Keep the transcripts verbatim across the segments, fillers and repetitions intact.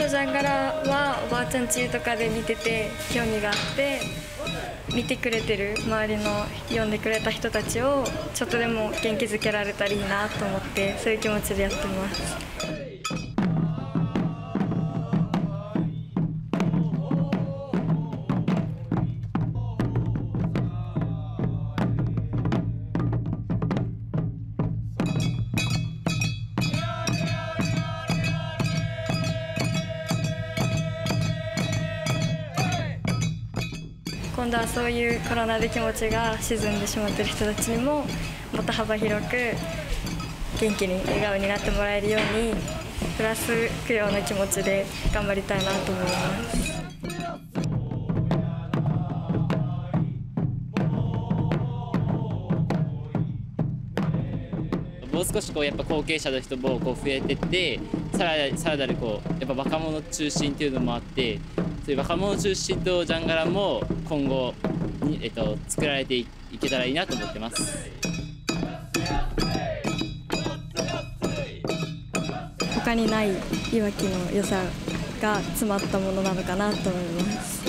トジャンガラはおばあちゃん家とかで見てて興味があって、見てくれてる周りの呼んでくれた人たちをちょっとでも元気づけられたらいいなと思って、そういう気持ちでやってます。今度はそういうコロナで気持ちが沈んでしまっている人たちにももっと幅広く元気に笑顔になってもらえるようにプラス供養の気持ちで頑張りたいなと思います。もう少しこうやっぱ後継者の人もこう増えてってさらさらなるこうやっぱ若者中心っていうのもあって。そういう若者中心とジャンガラも今後に、えっと、作られていけたらいいなと思ってます。他にないいわきの良さが詰まったものなのかなと思います。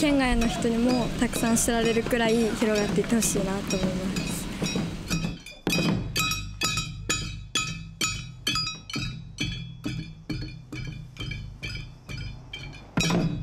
県外の人にもたくさん知られるくらい広がっていってほしいなと思います。you